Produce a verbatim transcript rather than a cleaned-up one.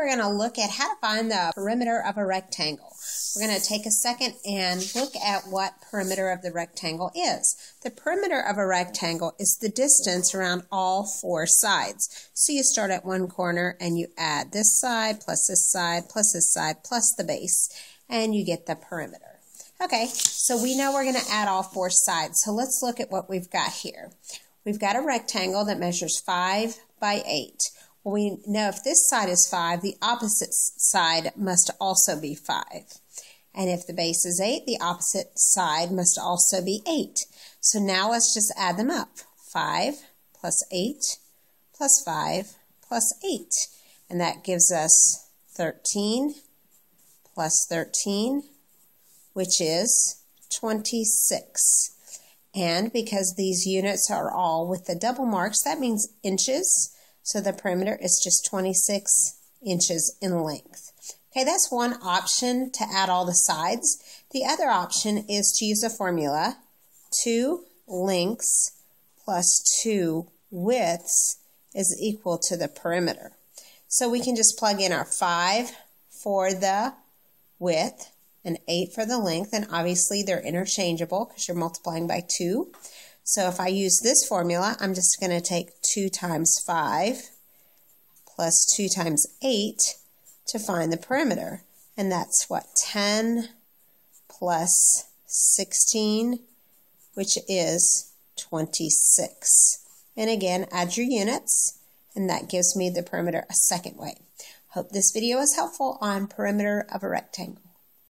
We're going to look at how to find the perimeter of a rectangle. We're going to take a second and look at what perimeter of the rectangle is. The perimeter of a rectangle is the distance around all four sides. So you start at one corner and you add this side plus this side plus this side plus the base and you get the perimeter. Okay, so we know we're going to add all four sides. So let's look at what we've got here. We've got a rectangle that measures five by eight. Well, we know if this side is five, the opposite side must also be five. And if the base is eight, the opposite side must also be eight. So now let's just add them up. five plus eight plus five plus eight. And that gives us thirteen plus thirteen, which is twenty-six. And because these units are all with the double marks, that means inches. So the perimeter is just twenty-six inches in length. Okay, that's one option to add all the sides. The other option is to use a formula, two lengths plus two widths is equal to the perimeter. So we can just plug in our five for the width and eight for the length, and obviously they're interchangeable because you're multiplying by two. So if I use this formula, I'm just going to take two times five plus two times eight to find the perimeter. And that's what, ten plus sixteen, which is twenty-six. And again, add your units, and that gives me the perimeter a second way. Hope this video is helpful on perimeter of a rectangle.